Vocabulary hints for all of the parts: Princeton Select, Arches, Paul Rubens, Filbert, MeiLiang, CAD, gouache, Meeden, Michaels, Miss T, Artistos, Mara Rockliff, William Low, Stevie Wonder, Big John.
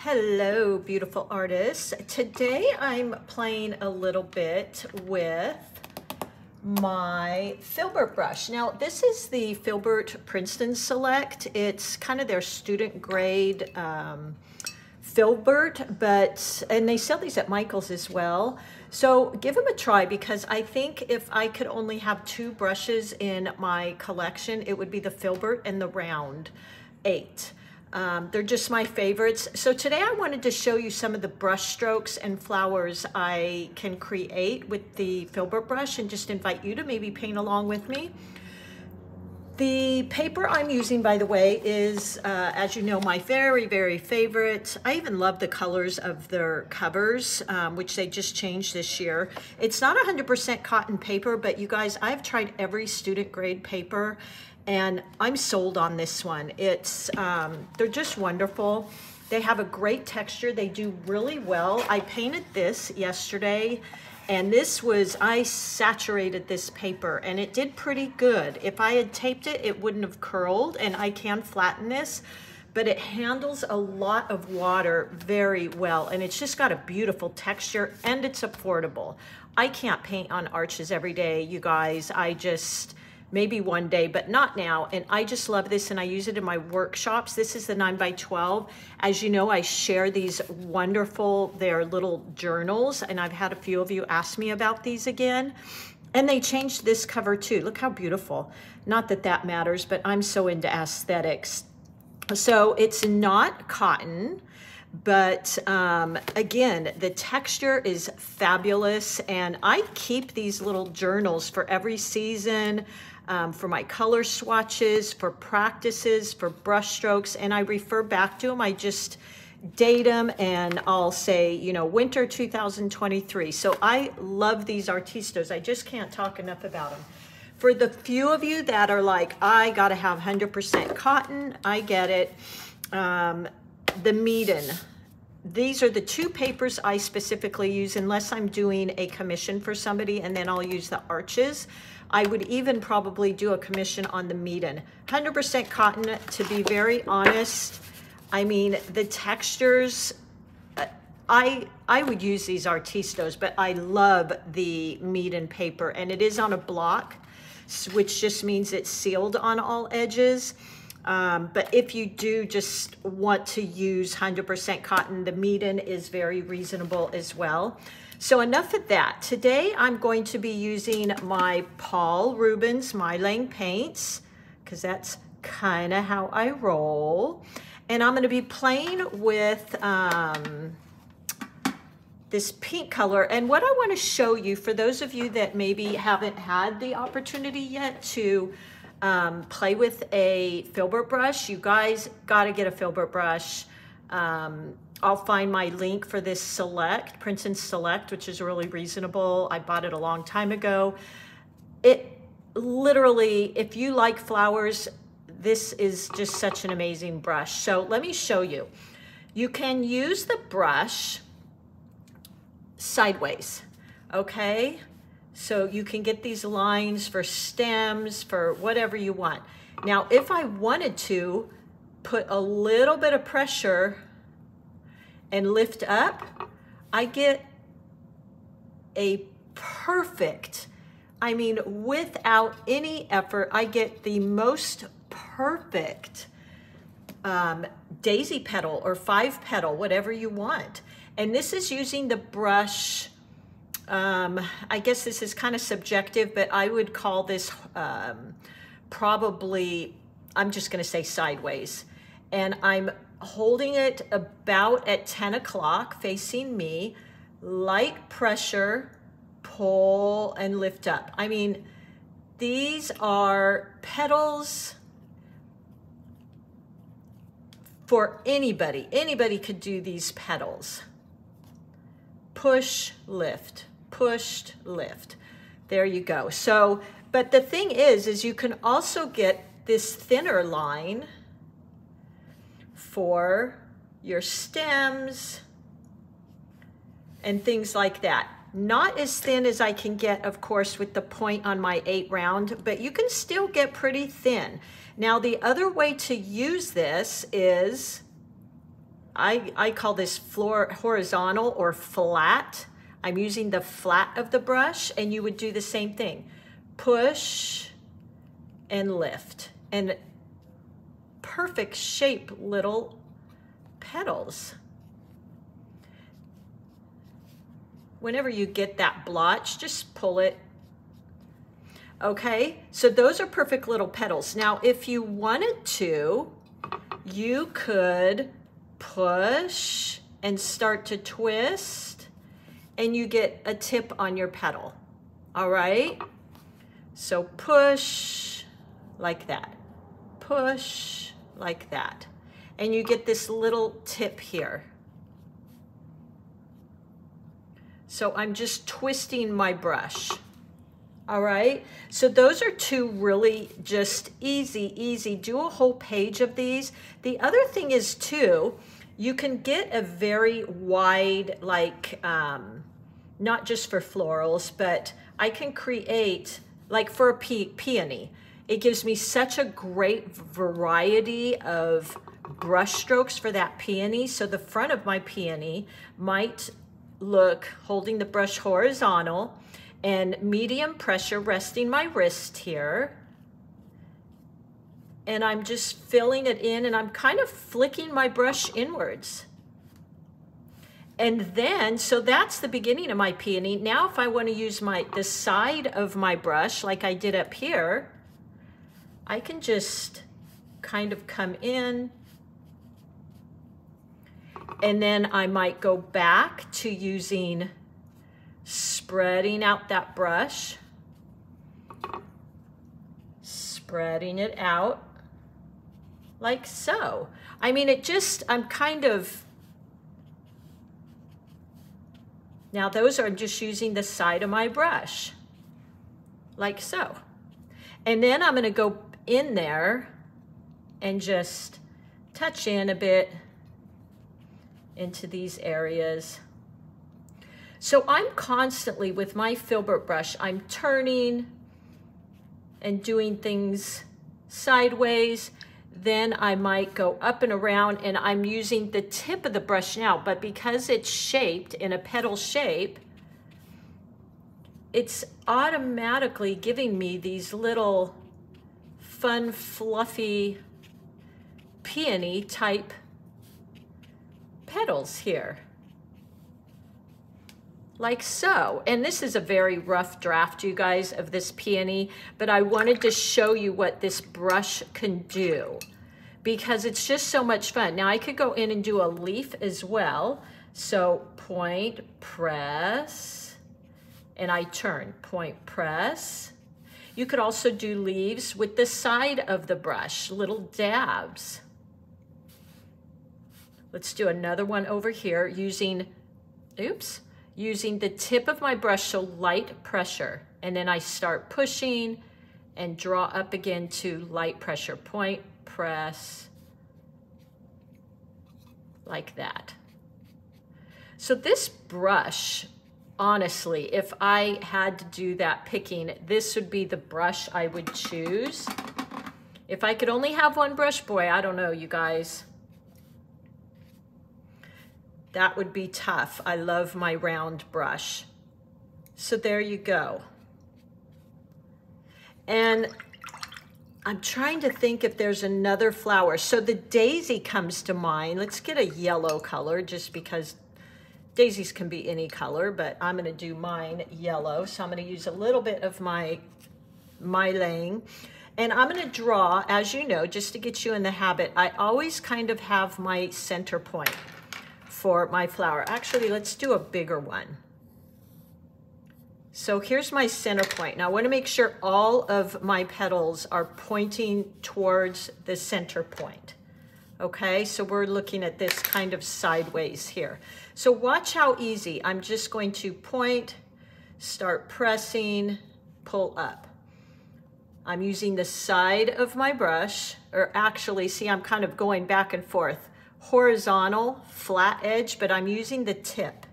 Hello, beautiful artists. Today I'm playing a little bit with my Filbert brush. Now, this is the Filbert Princeton Select. It's kind of their student grade Filbert, and they sell these at Michaels as well. So give them a try, because I think if I could only have two brushes in my collection, it would be the Filbert and the Round 8. They're just my favorites. So today I wanted to show you some of the brush strokes and flowers I can create with the Filbert brush and just invite you to maybe paint along with me. The paper I'm using, by the way, is, as you know, my very, very favorite. I even love the colors of their covers, which they just changed this year. It's not 100% cotton paper, but you guys, I've tried every student grade paper and I'm sold on this one. It's, they're just wonderful. They have a great texture. They do really well. I painted this yesterday. And this was, I saturated this paper and it did pretty good. If I had taped it, it wouldn't have curled, and I can flatten this, but it handles a lot of water very well. And it's just got a beautiful texture and it's affordable. I can't paint on Arches every day, you guys. I just, maybe one day, but not now. And I just love this and I use it in my workshops. This is the 9x12. As you know, I share these wonderful, they're little journals, and I've had a few of you ask me about these again. And they changed this cover too. Look how beautiful. Not that that matters, but I'm so into aesthetics. So it's not cotton, but again, the texture is fabulous. And I keep these little journals for every season. For my color swatches, for practices, for brush strokes, and I refer back to them. I just date them and I'll say, you know, winter 2023. So I love these Artistos. I just can't talk enough about them. For the few of you that are like, I gotta have 100% cotton, I get it. The Meeden. These are the two papers I specifically use unless I'm doing a commission for somebody, and then I'll use the Arches. I would even probably do a commission on the Meeden. 100% cotton, to be very honest. I mean, the textures, I would use these Artistos, but I love the Meeden paper, and it is on a block, which just means it's sealed on all edges. But if you do just want to use 100% cotton, the Meeden is very reasonable as well. So enough of that. Today I'm going to be using my Paul Rubens MeiLiang paints, because that's kind of how I roll. And I'm going to be playing with this pink color. And what I want to show you, for those of you that maybe haven't had the opportunity yet to play with a Filbert brush, you guys gotta get a Filbert brush. I'll find my link for this Select, Princeton Select, which is really reasonable. I bought it a long time ago. It literally, if you like flowers, this is just such an amazing brush. So let me show you. You can use the brush sideways, okay? So you can get these lines for stems, for whatever you want. Now, if I wanted to put a little bit of pressure and lift up, I get a perfect, I mean, without any effort, I get the most perfect daisy petal or 5 petal, whatever you want. And this is using the brush. I guess this is kind of subjective, but I would call this probably, I'm just going to say sideways. And I'm holding it about at 10 o'clock facing me, light pressure, pull and lift up. I mean, these are petals for anybody. Anybody could do these petals. Push, lift. Pushed, lift. There you go. So, but the thing is you can also get this thinner line for your stems and things like that. Not as thin as I can get, of course, with the point on my 8 round, but you can still get pretty thin. Now, the other way to use this is I call this floor horizontal or flat. I'm using the flat of the brush, and you would do the same thing. Push and lift, and perfect shape little petals. Whenever you get that blotch, just pull it. Okay, so those are perfect little petals. Now, if you wanted to, you could push and start to twist, and you get a tip on your petal. All right, so push like that, push like that, and you get this little tip here. So I'm just twisting my brush. All right, so those are two really just easy. Do a whole page of these. The other thing is too, you can get a very wide, like not just for florals, but I can create, like for a peony, it gives me such a great variety of brush strokes for that peony. So the front of my peony might look, holding the brush horizontal, and medium pressure resting my wrist here. And I'm just filling it in, and I'm kind of flicking my brush inwards. And then, so that's the beginning of my peony. Now if I want to use the side of my brush like I did up here, I can just kind of come in, and then I might go back to using spreading out that brush, spreading it out like so. I mean, it just, I'm kind of, now those are just using the side of my brush like so. And then I'm gonna go in there and just touch in a bit into these areas. So I'm constantly, with my Filbert brush, I'm turning and doing things sideways. Then I might go up and around, and I'm using the tip of the brush now, but because it's shaped in a petal shape, it's automatically giving me these little fun, fluffy peony type petals here. Like so. And this is a very rough draft, you guys, of this peony, but I wanted to show you what this brush can do because it's just so much fun. Now I could go in and do a leaf as well. So point, press, and I turn, point, press. You could also do leaves with the side of the brush, little dabs. Let's do another one over here using, oops, using the tip of my brush, so light pressure. And then I start pushing and draw up again to light pressure. Point, press, like that. So this brush, honestly, if I had to do that picking, this would be the brush I would choose. If I could only have one brush, boy, I don't know, you guys. That would be tough. I love my round brush. So there you go. And I'm trying to think if there's another flower. So the daisy comes to mind. Let's get a yellow color just because daisies can be any color, but I'm gonna do mine yellow. So I'm gonna use a little bit of my MeiLiang. And I'm gonna draw, as you know, just to get you in the habit, I always kind of have my center point for my flower. Actually, let's do a bigger one. So here's my center point. Now I want to make sure all of my petals are pointing towards the center point. Okay, so we're looking at this kind of sideways here. So watch how easy. I'm just going to point, start pressing, pull up. I'm using the side of my brush, or actually, see, I'm kind of going back and forth. Horizontal, flat edge, but I'm using the tip.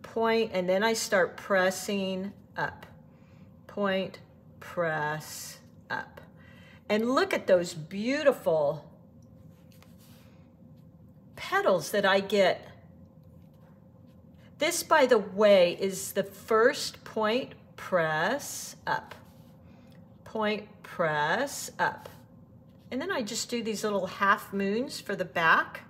Point, and then I start pressing up. Point, press up. And look at those beautiful petals that I get. This, by the way, is the first point press up. Point press up. And then I just do these little half moons for the back.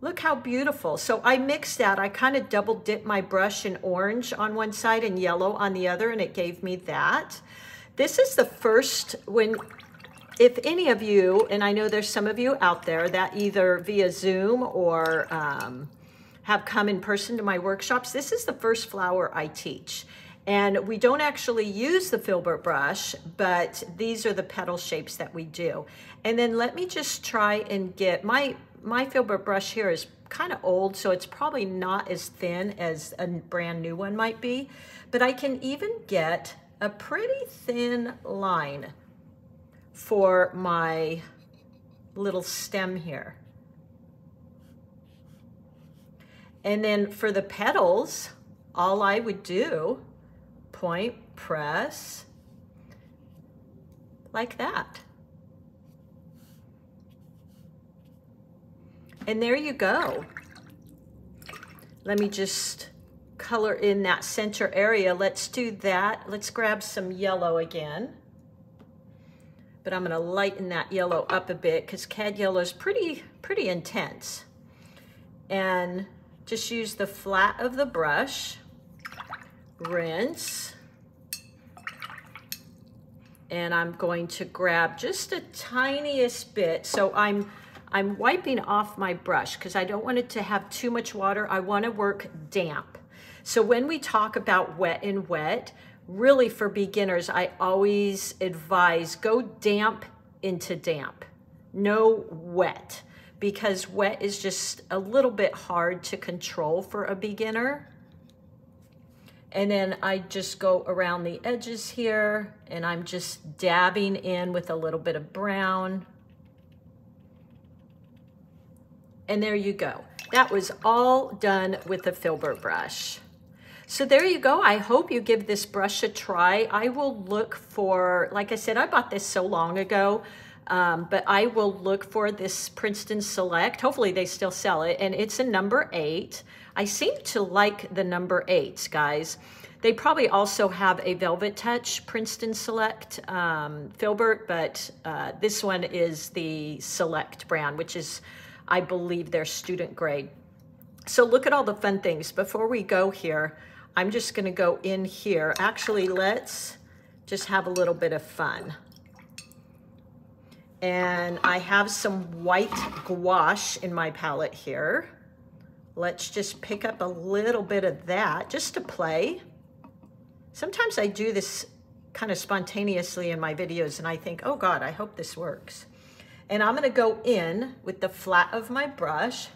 Look how beautiful. So I mixed that. I kind of double dipped my brush in orange on one side and yellow on the other, and it gave me that. This is the first, when, if any of you, and I know there's some of you out there that either via Zoom or have come in person to my workshops, this is the first flower I teach. And we don't actually use the Filbert brush, but these are the petal shapes that we do. And then let me just try and get, my Filbert brush here is kind of old, so it's probably not as thin as a brand new one might be, but I can even get a pretty thin line for my little stem here. And then for the petals, all I would do, point press like that. And there you go. Let me just color in that center area. Let's do that. Let's grab some yellow again. But I'm gonna lighten that yellow up a bit because CAD yellow is pretty intense. And just use the flat of the brush, rinse. And I'm going to grab just the tiniest bit. So I'm wiping off my brush because I don't want it to have too much water. I want to work damp. So when we talk about wet and wet, really for beginners, I always advise go damp into damp, no wet, because wet is just a little bit hard to control for a beginner. And then I just go around the edges here and I'm just dabbing in with a little bit of brown. And there you go. That was all done with the Filbert brush. So there you go. I hope you give this brush a try. I will look for, like I said, I bought this so long ago, but I will look for this Princeton Select. Hopefully they still sell it. And it's a number 8. I seem to like the number 8s, guys. They probably also have a Velvet Touch Princeton Select Filbert, but this one is the Select brand, which is, I believe, they're student grade. So look at all the fun things. Before we go here, I'm just gonna go in here. Actually, let's just have a little bit of fun. And I have some white gouache in my palette here. Let's just pick up a little bit of that just to play. Sometimes I do this kind of spontaneously in my videos and I think, oh God, I hope this works. And I'm gonna go in with the flat of my brush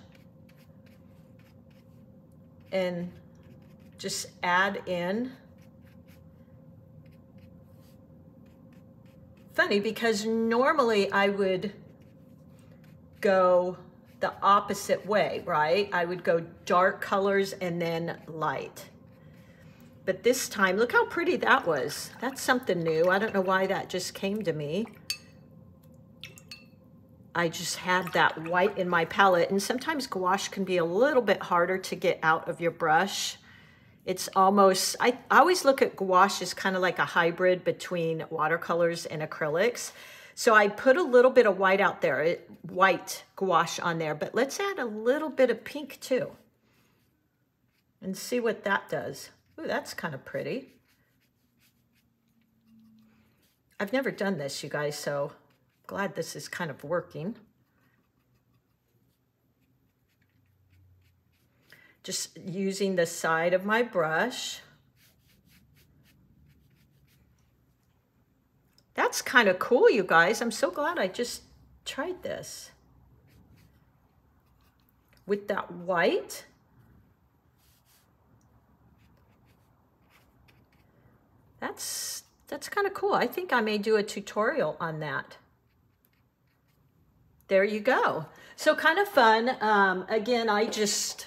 and just add in. Funny, because normally I would go the opposite way, right? I would go dark colors and then light. But this time, look how pretty that was. That's something new. I don't know why that just came to me. I just had that white in my palette, and sometimes gouache can be a little bit harder to get out of your brush. It's almost, I always look at gouache as kind of like a hybrid between watercolors and acrylics. So I put a little bit of white out there, white gouache on there, but let's add a little bit of pink too and see what that does. Ooh, that's kind of pretty. I've never done this, you guys, so glad this is kind of working. Just using the side of my brush. That's kind of cool, you guys. I'm so glad I just tried this. With that white. That's kind of cool. I think I may do a tutorial on that. There you go. So kind of fun. Again, I just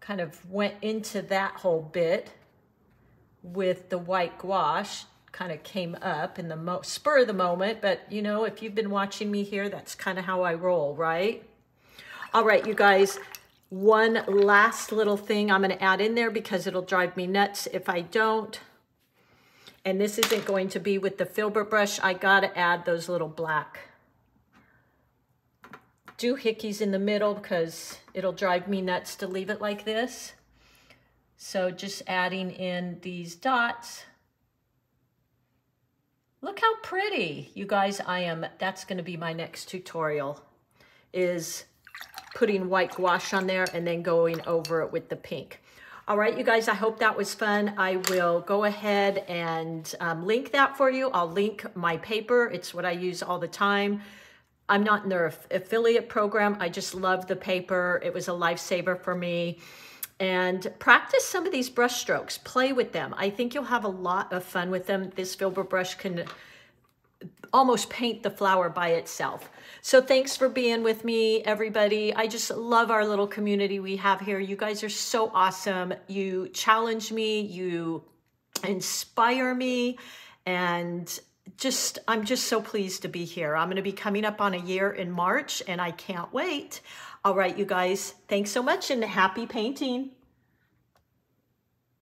kind of went into that whole bit with the white gouache, kind of came up in the spur of the moment, but you know, if you've been watching me here, that's kind of how I roll, right? All right, you guys, one last little thing I'm going to add in there because it'll drive me nuts if I don't. And this isn't going to be with the Filbert brush. I got to add those little black doohickeys in the middle because it'll drive me nuts to leave it like this. So just adding in these dots. Look how pretty, you guys. That's going to be my next tutorial, is putting white gouache on there and then going over it with the pink. All right, you guys, I hope that was fun. I will go ahead and link that for you. I'll link my paper. It's what I use all the time. I'm not in their affiliate program. I just love the paper. It was a lifesaver for me. And practice some of these brush strokes. Play with them. I think you'll have a lot of fun with them. This Filbert brush can almost paint the flower by itself. So thanks for being with me, everybody. I just love our little community we have here. You guys are so awesome. You challenge me, you inspire me, and just, I'm just so pleased to be here. I'm going to be coming up on a year in March, and I can't wait. All right, you guys, thanks so much and happy painting.